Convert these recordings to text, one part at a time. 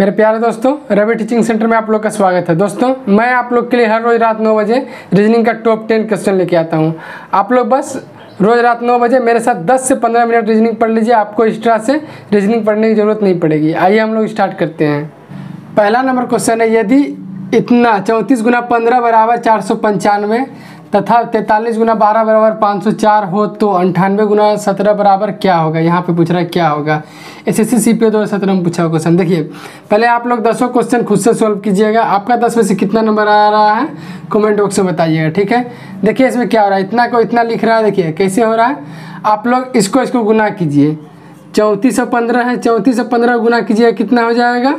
मेरे प्यारे दोस्तों, रवि टीचिंग सेंटर में आप लोग का स्वागत है। दोस्तों, मैं आप लोग के लिए हर रोज़ रात 9 बजे रीजनिंग का टॉप 10 क्वेश्चन लेके आता हूं। आप लोग बस रोज़ रात 9 बजे मेरे साथ 10 से 15 मिनट रीजनिंग पढ़ लीजिए। आपको एक्स्ट्रा से रीजनिंग पढ़ने की ज़रूरत नहीं पड़ेगी। आइए हम लोग स्टार्ट करते हैं। पहला नंबर क्वेश्चन है, यदि इतना 34 गुना 15 बराबर 495 तथा 43 गुना 12 बराबर 504 हो तो 98 गुना 17 बराबर क्या होगा? यहाँ पे पूछ रहा है क्या होगा। SSC CPA 2017 में पूछा हुआ क्वेश्चन। देखिए, पहले आप लोग 10 क्वेश्चन खुद से सॉल्व कीजिएगा। आपका 10 में से कितना नंबर आ रहा है कमेंट बॉक्स में बताइएगा, ठीक है। देखिए इसमें क्या हो रहा है, इतना को इतना लिख रहा है। देखिए कैसे हो रहा है, आप लोग इसको गुना कीजिए। 34 और 15 है, 34 और 15 गुना कीजिएगा कितना हो जाएगा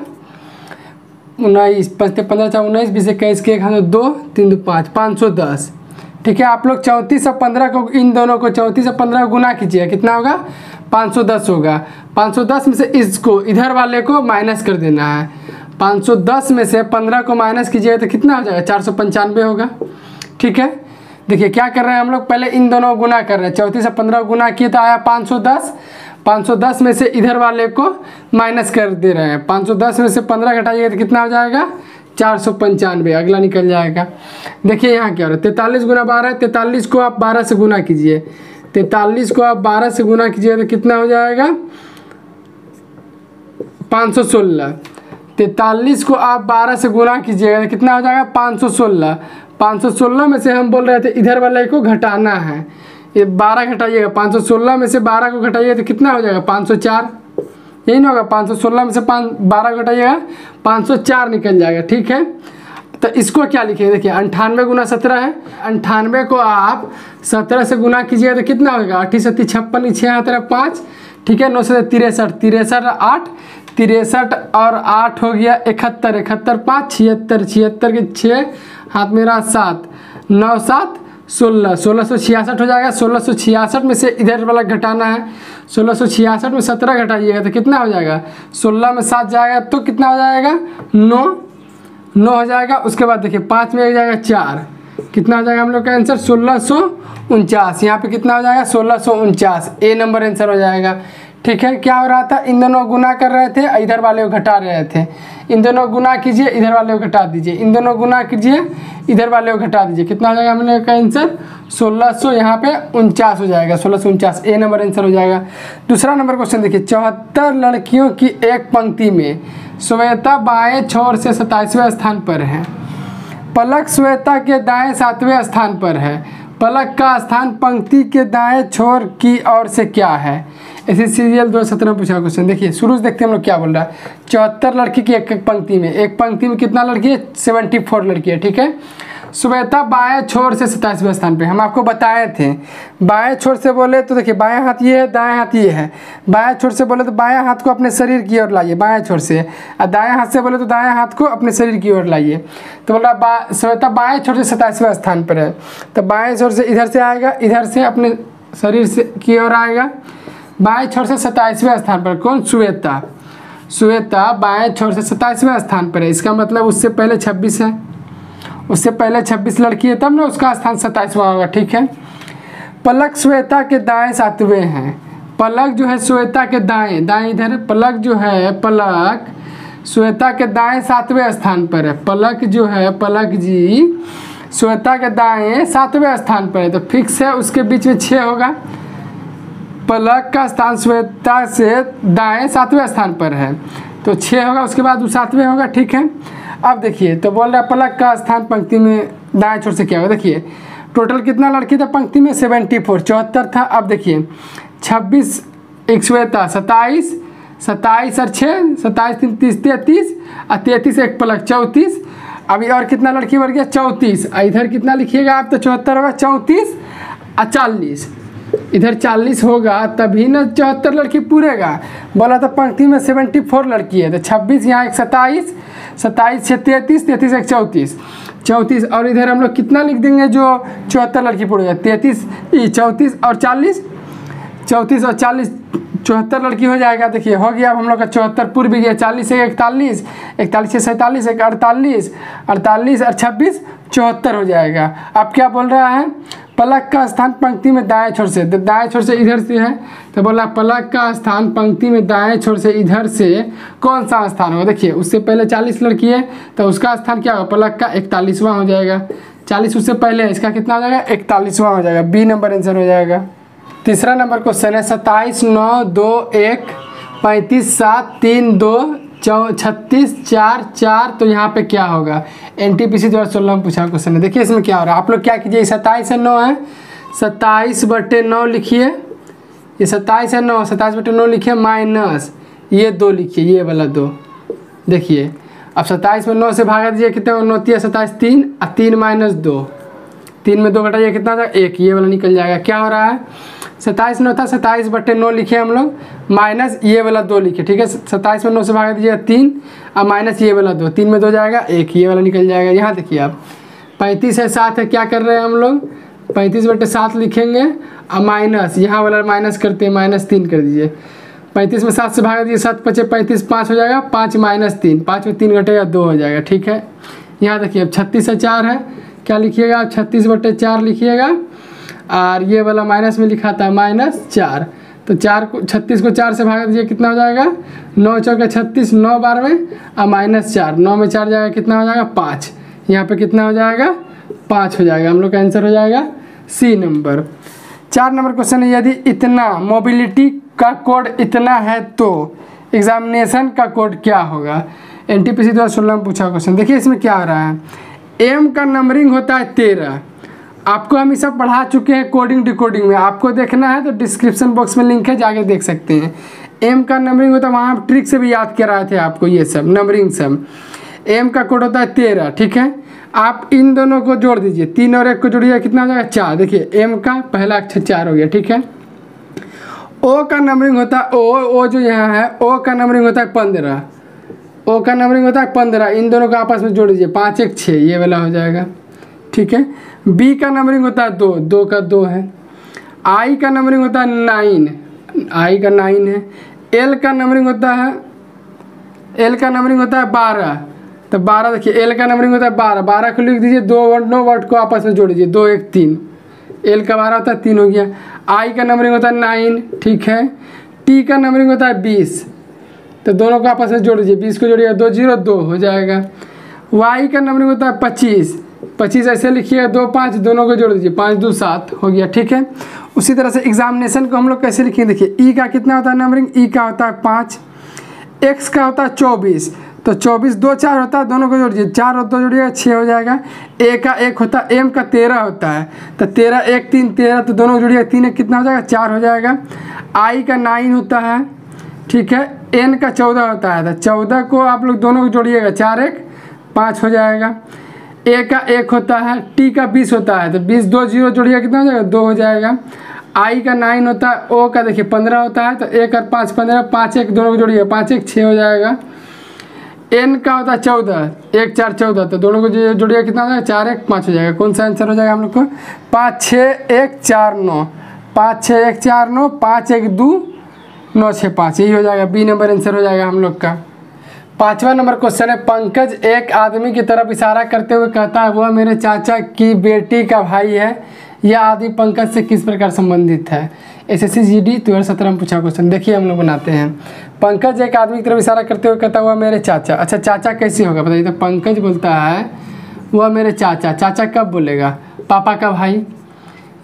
19, 15, 4, 19, 20, 21, 22, 23, 24, 25, 510, ठीक है। आप लोग 34 और 15 को, इन दोनों को 34 और 15 गुना कीजिएगा कितना होगा 510 होगा। 510 में से इसको, इधर वाले को माइनस कर देना है। 510 में से 15 को माइनस कीजिएगा तो कितना हो जाएगा 495 होगा, ठीक है। देखिए क्या कर रहे हैं हम लोग, पहले इन दोनों गुना कर रहे हैं। 34 और 15 गुना किए तो आया 510। 510 में से इधर वाले को माइनस कर दे रहे हैं। 510 में से 15 घटाइएगा तो कितना हो जाएगा 495, अगला निकल जाएगा। देखिए यहाँ क्या हो रहा है, 43 गुना 12, 43 को आप 12 से गुना कीजिए। 43 को आप 12 से गुना कीजिए तो कितना हो जाएगा 516। 43 को आप 12 से गुना कीजिएगा तो कितना हो जाएगा 516। 516 में से हम बोल रहे थे इधर वाले को घटाना है, ये 12 घटाइएगा। 516 में से 12 को घटाइएगा तो कितना हो जाएगा 504, यही ना होगा। 516 में से 12 घटाइएगा 504 निकल जाएगा, ठीक है। तो इसको क्या लिखेंगे, देखिए 98 गुना 17 है। 98 को आप 17 से गुना कीजिएगा तो कितना होगा 8 से 56, 6 5, ठीक है। 9 से 63, 63 और 8 हो गया 71, 71 5, 76, 76 के 6 हाथ मेरा 7, 9, 7, 16, 1666 हो जाएगा। 1666 में से इधर वाला घटाना है। 1666 में 17 घटाइएगा तो कितना हो जाएगा 16 में 7 जाएगा तो कितना हो जाएगा 9, 9 हो जाएगा। उसके बाद देखिए 5 में एक जाएगा 4, कितना हो जाएगा हम लोग का आंसर 1649। यहाँ पे कितना हो जाएगा 1649, ए नंबर आंसर हो जाएगा, ठीक है। क्या हो रहा था, इन दोनों गुना कर रहे थे, इधर वाले को घटा रहे थे। इन दोनों गुना कीजिए, इधर वाले को घटा दीजिए। इन दोनों गुना कीजिए, इधर वाले को घटा दीजिए। कितना हो जाएगा हम लोग का आंसर 1600, यहाँ पे 49 हो जाएगा। 1649 ए नंबर आंसर हो जाएगा। दूसरा नंबर क्वेश्चन देखिए, 74 लड़कियों की एक पंक्ति में श्वेता बाएँ छोर से 27वें स्थान पर है, पलक श्वेता के दाएँ 7वें स्थान पर है। पलक का स्थान पंक्ति के दाएँ छोर की ओर से क्या है? SSC GD 2017 में पूछा क्वेश्चन। देखिए शुरू से देखते हैं हम लोग क्या बोल रहा है। 74 लड़की की एक पंक्ति में, एक पंक्ति में कितना लड़की है 74 लड़की है, ठीक है। श्वेता बाएँ छोर से 27वें स्थान पे, हम आपको बताए थे। बाएँ छोर से बोले तो देखिए बाएँ हाथ ये है, दाएँ हाथ ये है। बाएँ छोर से बोले तो बाएँ हाथ को अपने शरीर की ओर लाइए बाएँ छोर से, और दाएँ हाथ से बोले तो दाएँ हाथ को अपने शरीर की ओर लाइए। तो बोला श्वेता बाएँ छोर से 27वें स्थान पर है, तो बाएँ छोर से इधर से आएगा, इधर से अपने शरीर से की ओर आएगा। बाएँ छोर से 27वें स्थान पर कौन, श्वेता। श्वेता बाएँ छोर से 27वें स्थान पर है, इसका मतलब उससे पहले 26 है। उससे पहले 26 लड़की है, तब ना उसका स्थान 27वां होगा, ठीक है। पलक श्वेता के दाएँ 7वें हैं। पलक जो है श्वेता के दाएँ, दाएँ इधर है। पलक जो है, पलक श्वेता के दाएँ 7वें स्थान पर है। पलक जो है, पलक जी श्वेता के दाएँ 7वें स्थान पर है, तो फिक्स है उसके बीच में 6 होगा। पलक का स्थान श्वेता से दाएँ 7वें स्थान पर है, तो 6 होगा, उसके बाद वो 7वें होगा, ठीक है। अब देखिए तो बोल रहा है पलक का स्थान पंक्ति में दाएँ छोर से क्या होगा। देखिए टोटल कितना लड़की था पंक्ति में 74 74 था। अब देखिए 26 एक श्वेता 27 27 और 6 27 3 30 33 और 33 एक पलक 34। अभी और कितना लड़की बढ़ गया 34। इधर कितना लिखिएगा आप तो 74 होगा, 34 और 40 इधर 40 होगा, तभी ना 74 लड़की पूरेगा। बोला था पंक्ति में 74 लड़की है, तो 26 यहाँ एक 27 27 से 33 33 एक 34 34, और इधर हम लोग कितना लिख देंगे जो 74 लड़की पूरेगा 34 34 और 40 34 और 40 74 लड़की हो जाएगा। देखिए हो गया, अब हम लोग का 74 पूर भी गया। 40 से 41 41 से 47 एक 48 48 और 26 74 हो जाएगा। अब क्या बोल रहा है, प्लग का स्थान पंक्ति में दाएं छोर से, तो दाएं छोर से इधर से है, तो बोला प्लग का स्थान पंक्ति में दाएं छोर से इधर से कौन सा स्थान होगा। देखिए उससे पहले 40 लड़की है तो उसका स्थान क्या होगा, प्लग का 41वां हो जाएगा। 40 उससे पहले इसका कितना हो जाएगा, 41वां हो जाएगा। बी नंबर आंसर हो जाएगा। तीसरा नंबर क्वेश्चन है 27 9 2 1 35 7 3 2 36 4 4, तो यहाँ पे क्या होगा, एनटीपीसी 2016 में पूछा क्वेश्चन है। देखिए इसमें क्या हो रहा है, आप लोग क्या कीजिए, 27 है 9 है, 27/9 लिखिए, ये 27 है 9, 27/9 लिखिए माइनस ये 2 लिखिए, ये वाला 2। देखिए अब 27 में 9 से भागा दीजिए, कितना 29 27 3, 3 - 2, 3 में 2 घटाइए कितना था 1, ये वाला निकल जाएगा। क्या हो रहा है, 27 9 था, 27/9 लिखे हम लोग माइनस ये वाला 2 लिखे, ठीक है। 27 में 9 से भागा दीजिए 3 और माइनस ये वाला 2, 3 में 2 जाएगा 1, ये वाला निकल जाएगा। यहाँ देखिए आप 35 है 7 है, क्या कर रहे हैं हम लोग, 35/7 लिखेंगे और माइनस यहाँ वाला माइनस करते हैं, -3 कर दीजिए। 35 में 7 से भागा दीजिए, 7 × 5 = 35, 5 हो जाएगा, 5 - 3, 5 में 3 घटेगा 2 हो जाएगा, ठीक है। यहाँ देखिए अब 36 है 4 है, क्या लिखिएगा आप, 36/4 लिखिएगा और ये वाला माइनस में लिखा था -4, तो 36 को 4 से भागा दीजिए कितना हो जाएगा, 9 × 4 = 36, 9 बार में और -4, 9 में 4 जाएगा कितना हो जाएगा 5, यहाँ पे कितना हो जाएगा 5 हो जाएगा। हम लोग का आंसर हो जाएगा सी नंबर। 4 नंबर क्वेश्चन है, यदि इतना मोबिलिटी का कोड इतना है तो एग्जामिनेशन का कोड क्या होगा, एनटीपीसी 2016 में पूछा क्वेश्चन। देखिए इसमें क्या हो रहा है, एम का नंबरिंग होता है 13, आपको हम सब पढ़ा चुके हैं कोडिंग डिकोडिंग में, आपको देखना है तो डिस्क्रिप्शन बॉक्स में लिंक है, जाके देख सकते हैं। एम का नंबरिंग होता है, वहाँ हम ट्रिक से भी याद कराए थे आपको ये सब नंबरिंग सब। एम का कोड होता है 13, ठीक है। आप इन दोनों को जोड़ दीजिए, 3 और 1 को जोड़िए कितना हो जाएगा 4, देखिए एम का पहला अक्षर 4 हो गया, ठीक है। ओ का नंबरिंग होता है ओ जो यहाँ है, ओ का नंबरिंग होता है 15, ओ का नंबरिंग होता है 15, इन दोनों को आपस में जोड़ दीजिए 5 1 6, ये वाला हो जाएगा, ठीक है। बी का नंबरिंग होता है 2, 2 का 2 है। आई का नंबरिंग होता है 9, आई का 9 है। एल का नंबरिंग होता है 12, तो 12 देखिए एल का नंबरिंग होता है 12 को लिख दीजिए, 2 वर्ड 9 वर्ड को आपस में जोड़ दीजिए 2 1 3, एल का 12 होता है 3 हो गया। आई का नंबरिंग होता है 9, ठीक है। टी का नंबरिंग होता है 20, तो दोनों को आपस में जोड़ दीजिए, 20 को जोड़िएगा 2 0 2 हो जाएगा। वाई का नंबरिंग होता है 25 ऐसे लिखिएगा, 2 5 दोनों को जोड़ दीजिए 5 2 7 हो गया, ठीक है। उसी तरह से एग्जामिनेशन को हम लोग कैसे लिखेंगे, देखिए ई का कितना होता है नंबरिंग, ई का होता है 5, एक्स का होता है 24, तो 24 2 4 होता है, दोनों को जोड़िए 4 और 2 जोड़िएगा 6 हो जाएगा। ए का 1 होता है, एम का 13 होता है, तो 13 1 3 13, तो दोनों को जोड़िएगा 3 1 कितना हो जाएगा 4 हो जाएगा। आई का 9 होता है, ठीक है। एन का 14 होता है, तो 14 को आप लोग दोनों को जोड़िएगा 4 1 5 हो जाएगा। ए का 1 होता है, टी का 20 होता है, तो 20 2 0 जोड़िएगा कितना हो जाएगा 2 हो जाएगा। आई का 9 होता है, ओ का देखिए 15 होता है, तो 1 और 5 15, 5 1 दोनों को जोड़िएगा 5 1 6 हो जाएगा। एन का होता है 14, 1 4 14, तो दोनों को जोड़िएगा कितना हो जाएगा 4 1 5 हो जाएगा। कौन सा आंसर हो जाएगा हम लोग को, 5 6 1 4 9, 5 6 1 4 9, 5 1 2 9 6 5, यही हो जाएगा। बी नंबर आंसर हो जाएगा हम लोग का। 5वां नंबर क्वेश्चन है, पंकज एक आदमी की तरफ इशारा करते हुए कहता है वह मेरे चाचा की बेटी का भाई है, यह आदमी पंकज से किस प्रकार संबंधित है, एसएससी जीडी 2017 में पूछा क्वेश्चन। देखिए हम लोग बनाते हैं, पंकज एक आदमी की तरफ इशारा करते हुए कहता हुआ मेरे चाचा, अच्छा चाचा कैसे होगा बताइए, तो पंकज बोलता है वह मेरे चाचा, चाचा कब बोलेगा, पापा का भाई।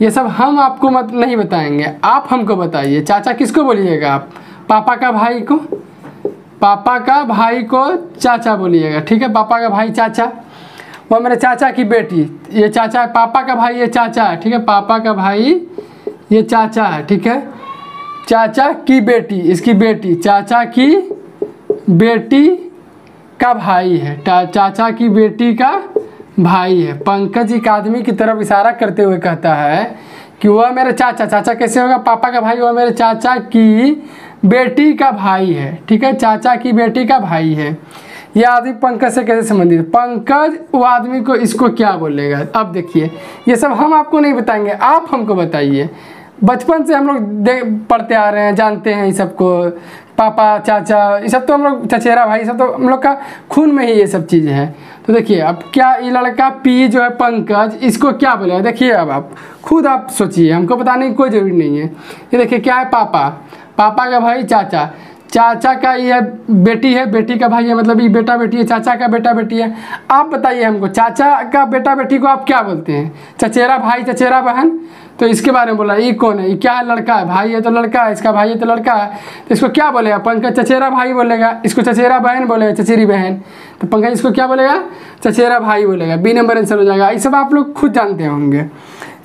ये सब हम आपको मत नहीं बताएंगे, आप हमको बताइए चाचा किसको बोलिएगा आप, पापा का भाई को, पापा का भाई को चाचा बोलिएगा, ठीक है। पापा का भाई चाचा, वो मेरे चाचा की बेटी, ये चाचा है, पापा का भाई ये चाचा है, ठीक है। पापा का भाई ये चाचा है, ठीक है। चाचा की बेटी, इसकी बेटी, चाचा की बेटी का भाई है, चाचा की बेटी का भाई है। पंकज एक आदमी की तरफ इशारा करते हुए कहता है कि वह मेरे चाचा, चाचा कैसे होगा, पापा का भाई, वह मेरे चाचा की बेटी का भाई है, ठीक है। चाचा की बेटी का भाई है, यह आदमी पंकज से कैसे संबंधित है, पंकज वो आदमी को इसको क्या बोलेगा। अब देखिए ये सब हम आपको नहीं बताएंगे, आप हमको बताइए, बचपन से हम लोग पढ़ते आ रहे हैं, जानते हैं इस सबको, पापा, चाचा, ये सब तो हम लोग, चचेरा भाई, सब तो हम लोग का खून में ही ये सब चीज़ें हैं। तो देखिए अब क्या ये लड़का पी जो है पंकज, इसको क्या बोलेगा, देखिए अब आप खुद आप सोचिए, हमको बताने की कोई ज़रूरी नहीं है। ये देखिए क्या है, पापा, पापा का भाई चाचा, चाचा का ये बेटी है, बेटी का भाई है, मतलब ये बेटा बेटी है, चाचा का बेटा बेटी है। आप बताइए हमको, चाचा का बेटा बेटी को आप क्या बोलते हैं? चचेरा भाई, चचेरा बहन, तो इसके बारे में बोला, ये कौन है, ये क्या है, लड़का है, भाई है तो लड़का है, इसका भाई है तो लड़का है, तो इसको क्या बोलेगा? पंकज चचेरा भाई बोलेगा, इसको चचेरा बहन बोलेगा, चचेरी बहन। तो पंकज इसको क्या बोलेगा? चचेरा भाई बोलेगा। बी नंबर आंसर हो जाएगा। ये सब आप लोग खुद जानते होंगे।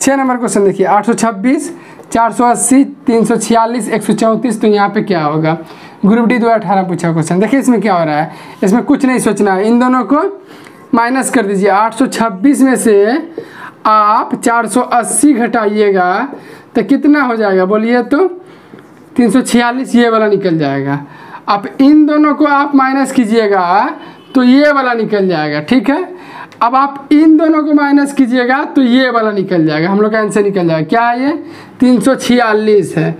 6 नंबर क्वेश्चन देखिए, 826, 480, 346, 134। तो यहाँ पे क्या होगा? ग्रुप डी 2018 पूछा क्वेश्चन। देखिए इसमें क्या हो रहा है, इसमें कुछ नहीं सोचना है, इन दोनों को माइनस कर दीजिए। 826 में से आप 480 घटाइएगा तो कितना हो जाएगा बोलिए, तो 346 ये वाला निकल जाएगा। अब इन दोनों को आप माइनस कीजिएगा तो ये वाला निकल जाएगा, ठीक है। अब आप इन दोनों को माइनस कीजिएगा तो ये वाला निकल जाएगा, हम लोग का आंसर निकल जाएगा। क्या है ये? 346 है।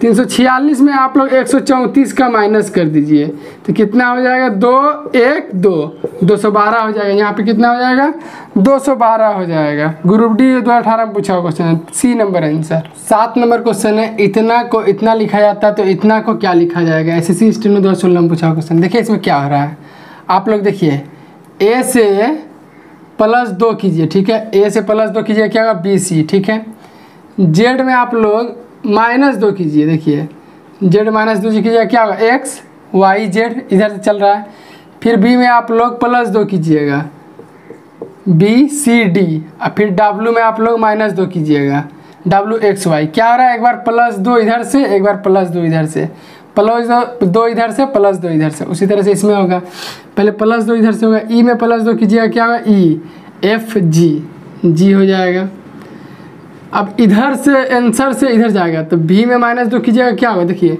346 में आप लोग 134 का माइनस कर दीजिए तो कितना हो जाएगा? 2, 1, 2, 212 हो जाएगा। यहाँ पे कितना हो जाएगा? 212 हो जाएगा। ग्रुप डी 2018 में पूछा हुआ क्वेश्चन है। C number answer. 7 number question है, इतना को इतना लिखा जाता है तो इतना को क्या लिखा जाएगा? एसएससी स्टैंडर्ड 2016 में पूछा हुआ क्वेश्चन। देखिए इसमें क्या हो रहा है, आप लोग देखिए, ए से +2 कीजिए, ठीक है, ए से +2 कीजिए, क्या होगा? BC, ठीक है। जेड में आप लोग -2 कीजिए, देखिए जेड -2 कीजिए, क्या होगा? XYZ इधर से चल रहा है। फिर बी में आप लोग +2 कीजिएगा, BCD, और फिर W में आप लोग -2 कीजिएगा, WXY। क्या हो रहा है? एक बार +2 इधर से, एक बार +2 इधर से, +2 इधर से, +2 इधर से। उसी तरह से इसमें होगा, पहले +2 इधर से होगा, ई में +2 कीजिएगा, क्या होगा? EFG हो जाएगा। अब इधर से आंसर से इधर जाएगा तो बी में -2 कीजिएगा, क्या होगा? देखिए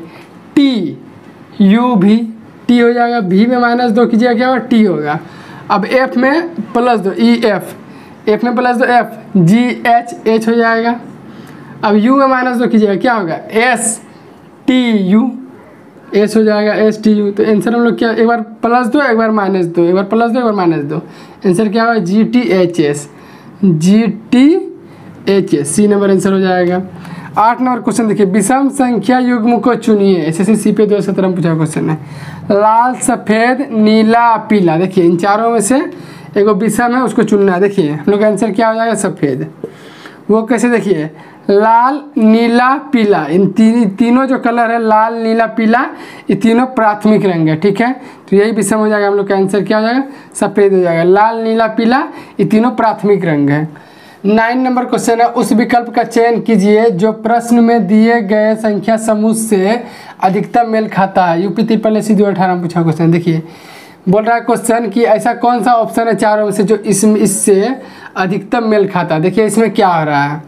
TUV हो जाएगा। बी में -2 कीजिएगा, क्या होगा? T होगा। अब F में +2, EF में +2, FGH हो जाएगा। अब U में -2 कीजिएगा, क्या होगा? STU हो जाएगा, STU। तो आंसर हम लोग क्या, एक बार +2, एक बार -2, एक बार +2, एक बार -2। आंसर क्या होगा? GTHS। सी नंबर आंसर हो जाएगा। 8 नंबर क्वेश्चन देखिए, विषम संख्या युग्म को चुनिए। SSC CPA 2017 में पूछा क्वेश्चन है। लाल, सफ़ेद, नीला, पीला, देखिए इन चारों में से एगो विषम है, उसको चुनना है। देखिए हम लोग का आंसर क्या हो जाएगा? सफ़ेद। वो कैसे? देखिए लाल, नीला, पीला, इन तीनों जो कलर है, लाल, नीला, पीला, ये तीनों प्राथमिक रंग है, ठीक है। तो यही विषम हो जाएगा, हम लोग का आंसर क्या हो जाएगा? सफ़ेद हो जाएगा। लाल, नीला, पीला, ये तीनों प्राथमिक रंग है। 9 नंबर क्वेश्चन है, उस विकल्प का चयन कीजिए जो प्रश्न में दिए गए संख्या समूह से अधिकतम मेल खाता है। UP SSC 2018 में पूछा क्वेश्चन। देखिए बोल रहा है क्वेश्चन कि ऐसा कौन सा ऑप्शन है चारों में से जो इससे अधिकतम मेल खाता है। देखिए इसमें क्या हो रहा है,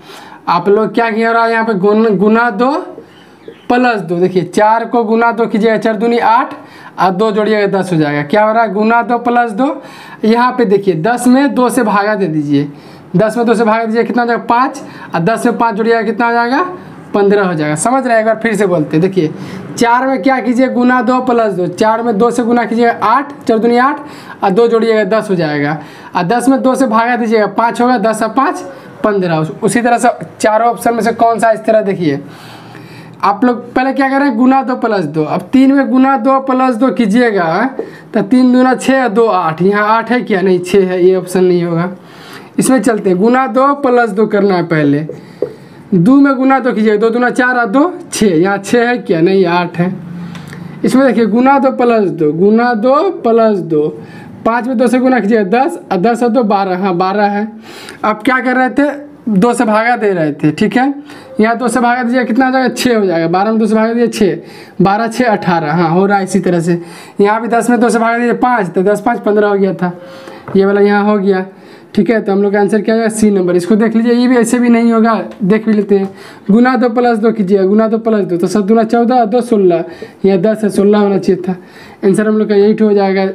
आप लोग क्या हो रहा है यहाँ पे, गुना 2 +2। देखिए 4 को गुना 2 कीजिएगा, 4 दूनी 8 और 2 जोड़िएगा 10 हो जाएगा। क्या हो रहा है? गुना 2 +2। यहाँ पे देखिए 10 में 2 से भागा दे दीजिए, 10 में 2 से भाग दीजिए, कितना हो जाएगा? 5, और 10 में 5 जोड़िएगा, कितना हो जाएगा? 15 हो जाएगा। समझ रहे हैं? एक बार फिर से बोलते हैं। देखिए 4 में क्या कीजिए? गुना 2 +2। 4 में 2 से गुना कीजिएगा 8, 4 दूनी 8 और 2 जोड़िएगा 10 हो जाएगा, और 10 में 2 से भागा दीजिएगा 5 होगा, 10 और 5 15। उसी तरह से चारों ऑप्शन में से कौन सा इस तरह, देखिए आप लोग पहले क्या कर रहे हैं? गुना 2 +2। अब 3 में गुना 2 +2 कीजिएगा तो 3 दूना 6 और 2 8, यहाँ 8 है क्या? नहीं, 6 है, ये ऑप्शन नहीं होगा। इसमें चलते हैं, गुना 2 +2 करना है। पहले 2 में गुना 2 कीजिएगा, 2 दूना 4 और 2 6, यहाँ 6 है क्या? नहीं, 8 है। इसमें देखिए गुना 2 +2, गुना 2 +2, 5 में 2 से गुना कीजिएगा 10 और 10 और 2 12, हाँ 12 है। आप क्या कर रहे थे? 2 से भागा दे रहे थे, ठीक है। यहाँ 2 से भागा दीजिएगा, कितना हो जाएगा? 6 हो जाएगा। 12 में 2 से भागा दीजिए 6, 12 6 18, हाँ हो रहा है। इसी तरह से यहाँ भी 10 में 2 से भागा दीजिए 5, तो 10 5 15 हो गया था, ये वाला यहाँ हो गया, ठीक है। तो हम लोग का आंसर क्या है? C number. इसको देख लीजिए, ये भी ऐसे भी नहीं होगा, देख भी लेते हैं। गुना 2 +2 कीजिएगा, गुना 2 + 2 तो 7 दूना 14 2 16, यहाँ 10 है, 16 होना चाहिए था। आंसर हम लोग का 8 हो जाएगा।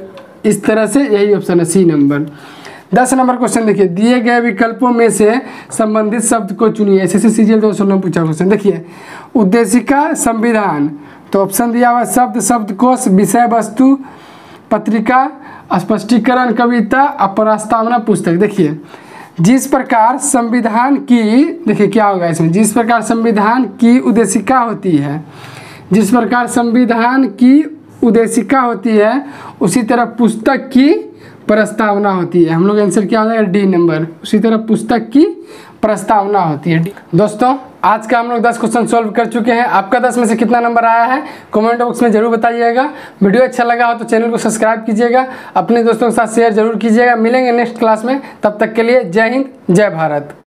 इस तरह से यही ऑप्शन है, C नंबर। 10 नंबर क्वेश्चन देखिए, दिए गए विकल्पों में से संबंधित शब्द को चुनिए। SSC CGL 2016 में पूछा क्वेश्चन। देखिए उद्देशिका संविधान, तो ऑप्शन दिया हुआ शब्द, शब्दकोश, विषय वस्तु, पत्रिका, स्पष्टीकरण, कविता और प्रस्तावना पुस्तक। देखिए जिस प्रकार संविधान की, देखिए क्या होगा इसमें, जिस प्रकार संविधान की उद्देशिका होती है, जिस प्रकार संविधान की उद्देशिका होती है उसी तरह पुस्तक की प्रस्तावना होती है। हम लोग आंसर क्या हो जाएगा डी नंबर, उसी तरह पुस्तक की प्रस्तावना होती है। दोस्तों आज का हम लोग 10 क्वेश्चन सॉल्व कर चुके हैं। आपका 10 में से कितना नंबर आया है कमेंट बॉक्स में जरूर बताइएगा। वीडियो अच्छा लगा हो तो चैनल को सब्सक्राइब कीजिएगा, अपने दोस्तों के साथ शेयर जरूर कीजिएगा। मिलेंगे नेक्स्ट क्लास में, तब तक के लिए जय हिंद जय भारत।